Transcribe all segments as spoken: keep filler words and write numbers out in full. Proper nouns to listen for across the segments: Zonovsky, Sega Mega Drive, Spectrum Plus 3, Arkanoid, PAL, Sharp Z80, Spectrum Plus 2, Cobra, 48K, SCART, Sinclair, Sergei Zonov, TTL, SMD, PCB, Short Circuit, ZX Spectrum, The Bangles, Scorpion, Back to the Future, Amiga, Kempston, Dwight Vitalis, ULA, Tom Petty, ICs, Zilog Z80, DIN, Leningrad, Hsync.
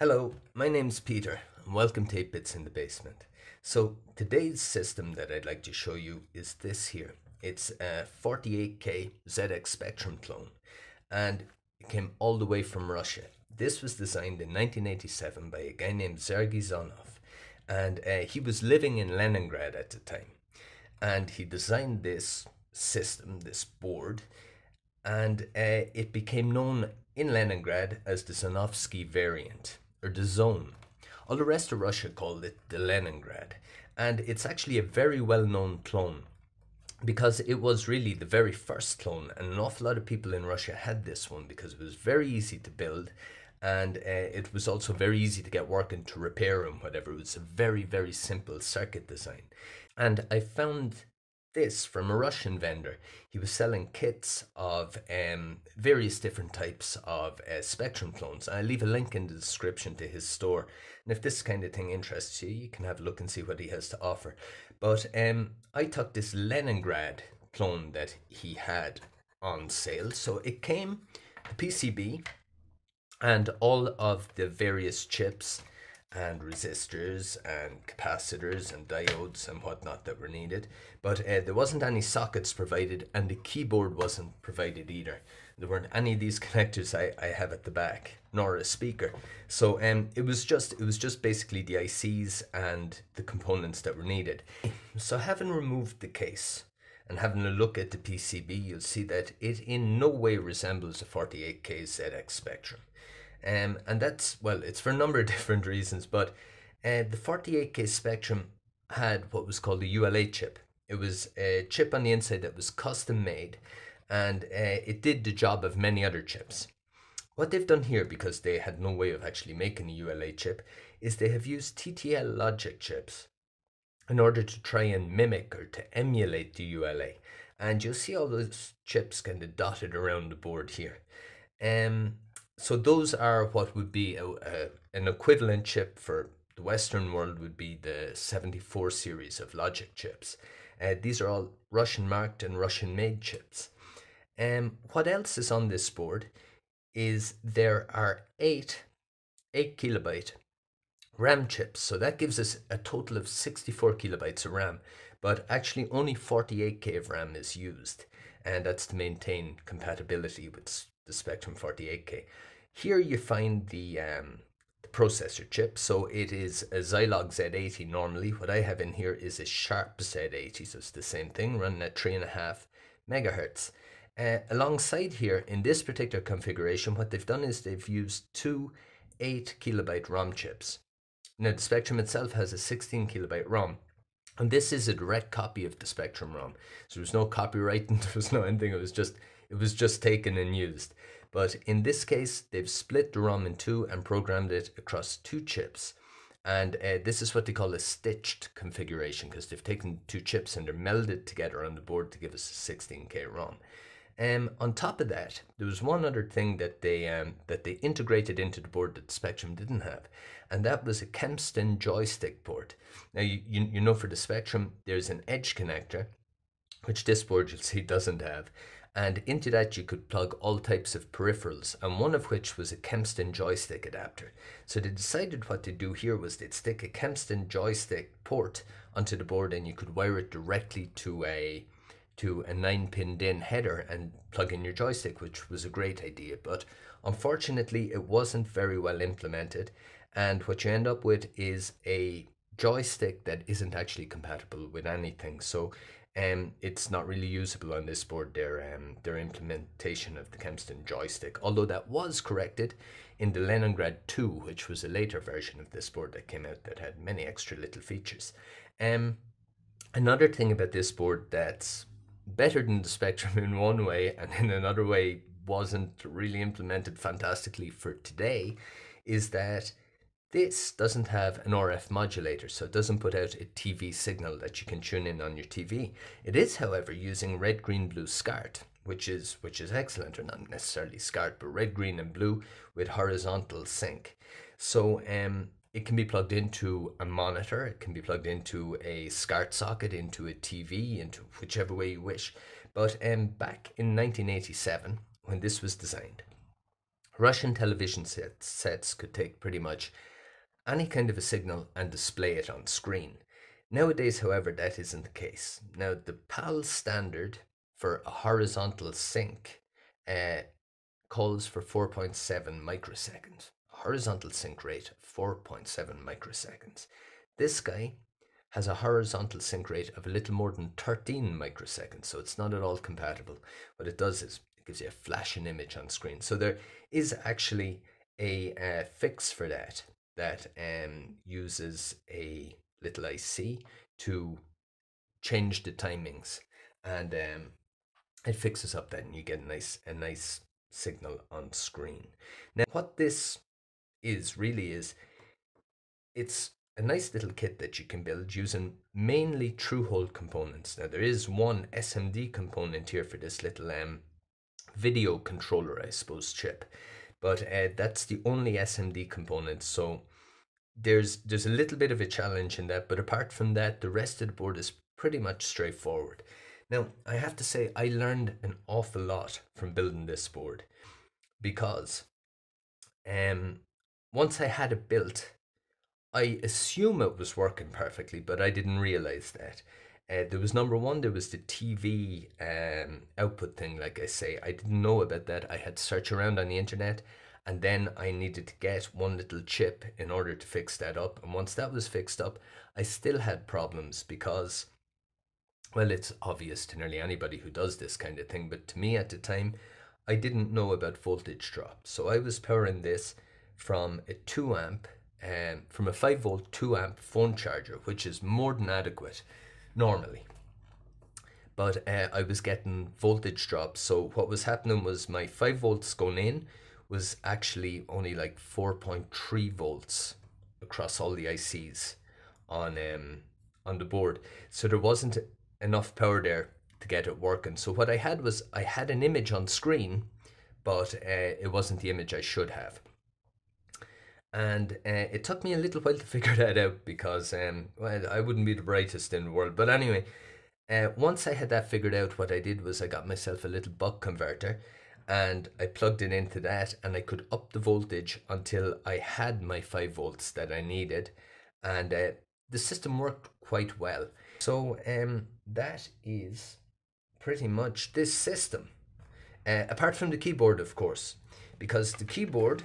Hello, my name's Peter and welcome to eight bits in the Basement. So today's system that I'd like to show you is this here. It's a forty-eight K Z X Spectrum clone and it came all the way from Russia. This was designed in nineteen eighty-seven by a guy named Sergei Zonov, and uh, he was living in Leningrad at the time, and he designed this system, this board, and uh, it became known in Leningrad as the Zonovsky variant, or the Zone. All the rest of Russia called it the Leningrad, and it's actually a very well-known clone because it was really the very first clone, and an awful lot of people in Russia had this one because it was very easy to build, and uh, it was also very easy to get working, to repair and whatever. It was a very very simple circuit design, and I found this from a Russian vendor. He was selling kits of um, various different types of uh, Spectrum clones. I'll leave a link in the description to his store, and if this kind of thing interests you, you can have a look and see what he has to offer. But um, I took this Leningrad clone that he had on sale, so it came the P C B and all of the various chips and resistors and capacitors and diodes and whatnot that were needed, but uh, there wasn't any sockets provided, and the keyboard wasn't provided either. There weren't any of these connectors I, I have at the back, nor a speaker. So um, it was just it was just basically the I Cs and the components that were needed. So having removed the case and having a look at the P C B, you'll see that it in no way resembles a forty-eight K Z X Spectrum. Um, and that's, well, it's for a number of different reasons, but uh, the forty-eight K Spectrum had what was called a U L A chip. It was a chip on the inside that was custom made, and uh, it did the job of many other chips. What they've done here, because they had no way of actually making a U L A chip, is they have used T T L logic chips in order to try and mimic or to emulate the U L A. And you'll see all those chips kind of dotted around the board here. Um, So those are what would be a, a, an equivalent chip for the Western world would be the seventy-four series of logic chips. Uh, these are all Russian marked and Russian made chips. Um, what else is on this board is there are eight, eight kilobyte RAM chips. So that gives us a total of sixty-four kilobytes of RAM, but actually only forty-eight K of RAM is used. And that's to maintain compatibility with the Spectrum forty-eight K. Here you find the, um, the processor chip. So it is a Zilog Z eighty normally. What I have in here is a Sharp Z eighty, so it's the same thing, running at three and a half megahertz. Uh, alongside here, in this particular configuration, what they've done is they've used two eight kilobyte ROM chips. Now the Spectrum itself has a sixteen kilobyte ROM, and this is a direct copy of the Spectrum ROM. So there was no copyright and there was no anything. It was just It was just taken and used. But in this case, they've split the ROM in two and programmed it across two chips. And uh, this is what they call a stitched configuration, because they've taken two chips and they're melded together on the board to give us a sixteen K ROM. Um, on top of that, there was one other thing that they, um, that they integrated into the board that the Spectrum didn't have, and that was a Kempston joystick board. Now, you, you, you know for the Spectrum, there's an edge connector, which this board you'll see doesn't have. And into that you could plug all types of peripherals, and one of which was a Kempston joystick adapter. So they decided what to do here was they'd stick a Kempston joystick port onto the board, and you could wire it directly to a to a nine pin D I N header and plug in your joystick, which was a great idea. But unfortunately it wasn't very well implemented, and what you end up with is a joystick that isn't actually compatible with anything. So Um, it's not really usable on this board, their, um, their implementation of the Kempston joystick, although that was corrected in the Leningrad two, which was a later version of this board that came out that had many extra little features. Um, another thing about this board that's better than the Spectrum in one way, and in another way wasn't really implemented fantastically for today, is that this doesn't have an R F modulator, so it doesn't put out a T V signal that you can tune in on your T V. It is, however, using red, green, blue SCART, which is which is excellent, or not necessarily SCART, but red, green, and blue with horizontal sync. So um, it can be plugged into a monitor, it can be plugged into a SCART socket, into a T V, into whichever way you wish. But um, back in nineteen eighty-seven, when this was designed, Russian television sets, sets could take pretty much any kind of a signal and display it on screen. Nowadays, however, that isn't the case. Now, the P A L standard for a horizontal sync uh, calls for four point seven microseconds. Horizontal sync rate of four point seven microseconds. This guy has a horizontal sync rate of a little more than thirteen microseconds, so it's not at all compatible. What it does is it gives you a flashing image on screen. So there is actually a uh, fix for that that um, uses a little I C to change the timings, and um, it fixes up that, and you get a nice a nice signal on screen. Now, what this is really is, it's a nice little kit that you can build using mainly TrueHold components. Now, there is one S M D component here for this little um video controller, I suppose, chip, but uh, that's the only S M D component. So There's there's a little bit of a challenge in that, but apart from that, the rest of the board is pretty much straightforward. Now, I have to say, I learned an awful lot from building this board, because um, once I had it built, I assume it was working perfectly, but I didn't realize that. Uh, there was, number one, there was the T V um, output thing, like I say. I didn't know about that. I had to search around on the internet. And then I needed to get one little chip in order to fix that up. And once that was fixed up, I still had problems because, well, it's obvious to nearly anybody who does this kind of thing. But to me at the time, I didn't know about voltage drop. So I was powering this from a two amp, um, from a five volt two amp phone charger, which is more than adequate normally. But uh, I was getting voltage drops. So what was happening was my five volts going in was actually only like four point three volts across all the I Cs on um on the board, so there wasn't enough power there to get it working. So what I had was, I had an image on screen, but uh, it wasn't the image I should have, and uh, it took me a little while to figure that out, because um well, I wouldn't be the brightest in the world, but anyway, uh, once I had that figured out, what I did was I got myself a little buck converter, and I plugged it into that, and I could up the voltage until I had my five volts that I needed, and uh, the system worked quite well. So um, that is pretty much this system, uh, apart from the keyboard, of course, because the keyboard,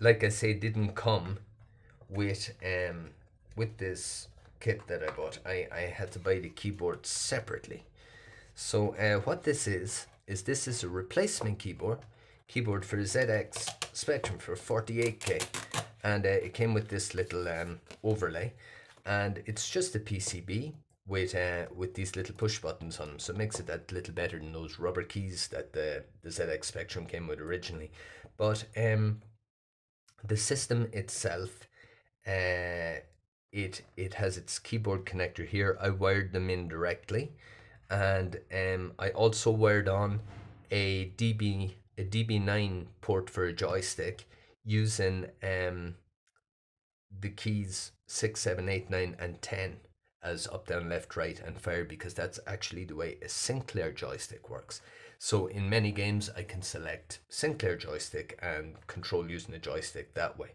like I say, didn't come with um with this kit that I bought. I, I had to buy the keyboard separately. So uh, what this is, is this is a replacement keyboard keyboard for a Z X Spectrum for forty-eight K, and uh, it came with this little um, overlay, and it's just a P C B with uh, with these little push buttons on them, so it makes it that little better than those rubber keys that the, the Z X Spectrum came with originally. But um, the system itself, uh, it it has its keyboard connector here. I wired them in directly. And um, I also wired on a D B a D B nine port for a joystick using um, the keys six, seven, eight, nine and ten as up, down, left, right and fire, because that's actually the way a Sinclair joystick works. So in many games I can select Sinclair joystick and control using a joystick that way.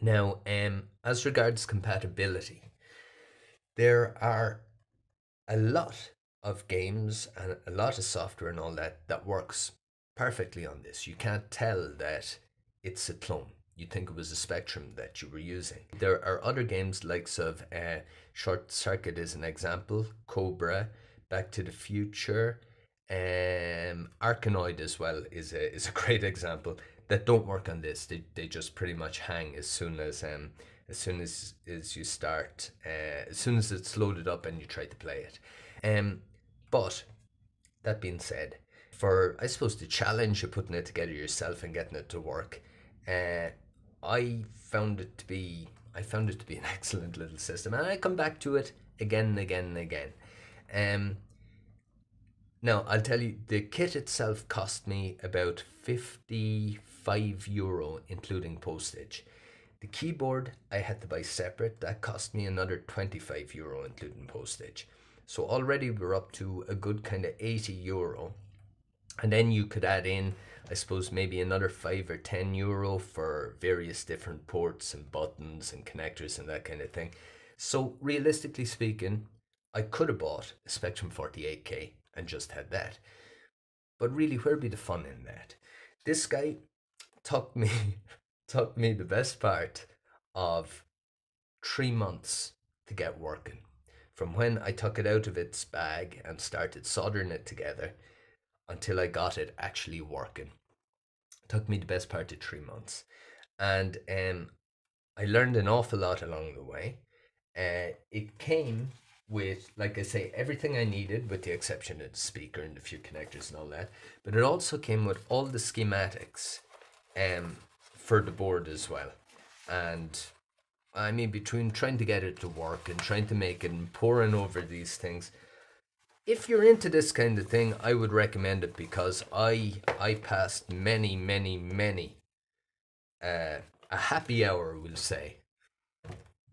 Now, um, as regards compatibility, there are a lot of games and a lot of software and all that that works perfectly on this. You can't tell that it's a clone. You think it was a Spectrum that you were using. There are other games, likes of uh, Short Circuit is an example, Cobra, Back to the Future, um, Arkanoid as well is a, is a great example, that don't work on this. They, they just pretty much hang as soon as um, as soon as, as you start, uh, as soon as it's loaded up and you try to play it. Um, but that being said, for, I suppose, the challenge of putting it together yourself and getting it to work, uh, I found it to be, I found it to be an excellent little system, and I come back to it again and again and again. Um, now, I'll tell you, the kit itself cost me about fifty-five euro, including postage. The keyboard I had to buy separate. That cost me another twenty-five euro, including postage. So already we're up to a good kind of eighty euro And then you could add in, I suppose, maybe another five or ten euro for various different ports and buttons and connectors and that kind of thing. So realistically speaking, I could have bought a Spectrum forty-eight K and just had that. But really, where'd be the fun in that? This guy taught me, taught me the best part of three months to get working. From when I took it out of its bag and started soldering it together until I got it actually working. It took me the best part of three months. And um, I learned an awful lot along the way. Uh, it came with, like I say, everything I needed with the exception of the speaker and a few connectors and all that. But it also came with all the schematics um, for the board as well. And I mean, between trying to get it to work and trying to make it and poring over these things, if you're into this kind of thing, I would recommend it, because I I passed many, many, many, uh, a happy hour, we'll say,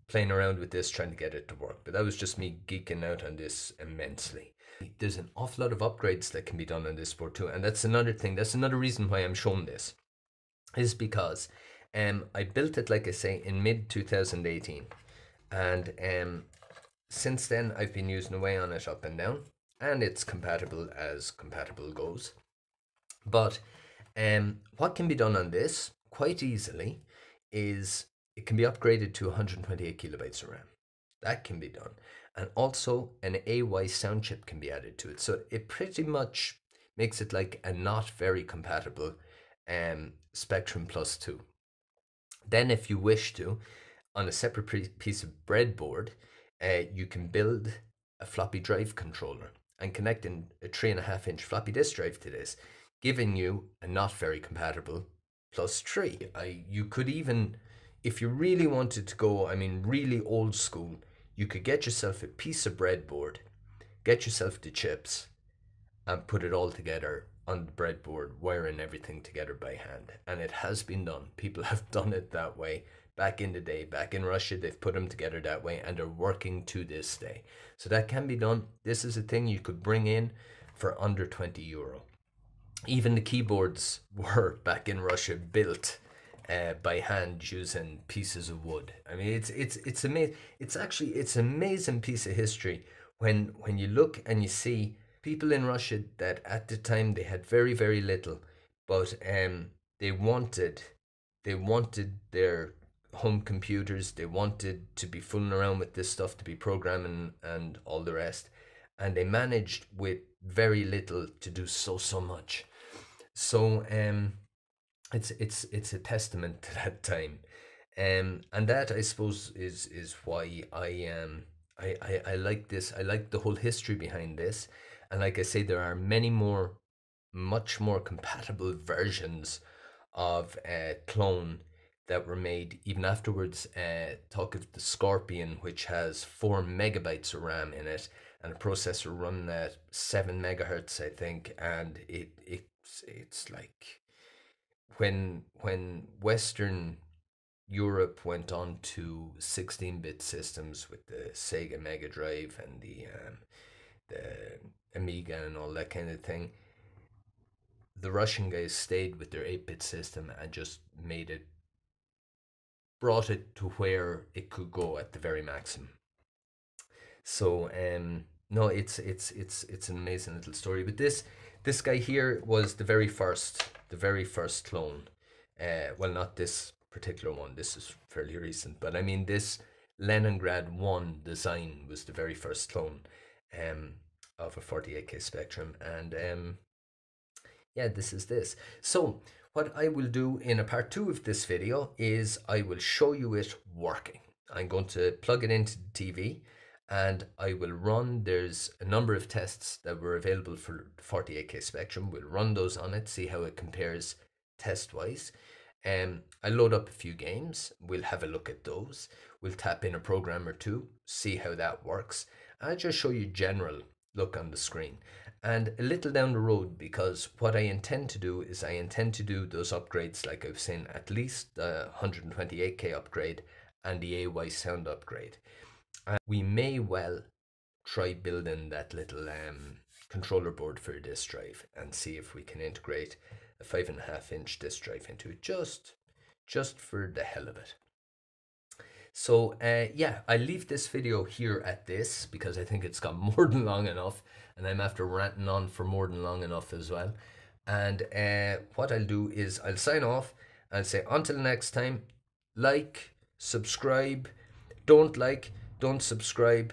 playing around with this, trying to get it to work. But that was just me geeking out on this immensely. There's an awful lot of upgrades that can be done on this board too. And that's another thing, that's another reason why I'm showing this, is because um, I built it, like I say, in mid two thousand eighteen. And um, since then, I've been using away on it up and down. And it's compatible as compatible goes. But um, what can be done on this quite easily is it can be upgraded to one hundred twenty-eight kilobytes of RAM. That can be done. And also an A Y sound chip can be added to it. So it pretty much makes it like a not very compatible um, Spectrum Plus two. Then if you wish to, on a separate piece of breadboard, uh, you can build a floppy drive controller and connecting a three and a half inch floppy disk drive to this, giving you a not very compatible Plus three. I, you could even, if you really wanted to go, I mean, really old school, you could get yourself a piece of breadboard, get yourself the chips, and put it all together on the breadboard, wiring everything together by hand. And it has been done. People have done it that way. Back in the day, back in Russia, they've put them together that way, and they're working to this day. So that can be done. This is a thing you could bring in for under twenty euro. Even the keyboards were, back in Russia, built uh, by hand using pieces of wood. I mean, it's it's it's amazing. It's actually it's an amazing piece of history when when you look and you see people in Russia that at the time they had very very little, but um they wanted they wanted their home computers, they wanted to be fooling around with this stuff, to be programming and all the rest, and they managed with very little to do so so much. So um it's it's it's a testament to that time, um and that I suppose is is why I um I, I I like this. I like the whole history behind this, and like I say, there are many more, much more compatible versions of uh, clone that were made even afterwards. Uh, talk of the Scorpion, which has four megabytes of RAM in it and a processor running at seven megahertz, I think. And it it's it's like when when Western Europe went on to sixteen bit systems with the Sega Mega Drive and the um, the Amiga and all that kind of thing, the Russian guys stayed with their eight bit system and just made it, brought it to where it could go at the very maximum. So um no, it's it's it's it's an amazing little story. But this this guy here was the very first the very first clone. Uh well, not this particular one, this is fairly recent, but I mean this Leningrad one design was the very first clone um of a forty-eight K Spectrum. And um yeah, this is this. So what I will do in a part two of this video is I will show you it working. I'm going to plug it into the T V and I will run, there's a number of tests that were available for forty-eight K Spectrum. We'll run those on it, see how it compares test-wise. Um, I'll load up a few games, we'll have a look at those. We'll tap in a program or two, see how that works. I'll just show you general look on the screen. And a little down the road, because what I intend to do is I intend to do those upgrades, like I've seen, at least the one hundred twenty-eight K upgrade and the A Y sound upgrade. And we may well try building that little um, controller board for a disk drive and see if we can integrate a five and a half inch disk drive into it, just just for the hell of it. So uh, yeah, I leave this video here at this because I think it's got more than long enough, and I'm after ranting on for more than long enough as well. And uh, what I'll do is I'll sign off and say until next time, like, subscribe, don't like, don't subscribe,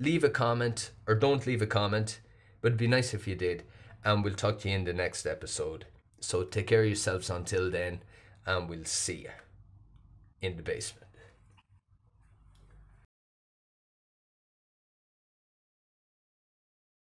leave a comment or don't leave a comment, but it'd be nice if you did, and we'll talk to you in the next episode. So take care of yourselves until then, and we'll see you in the basement.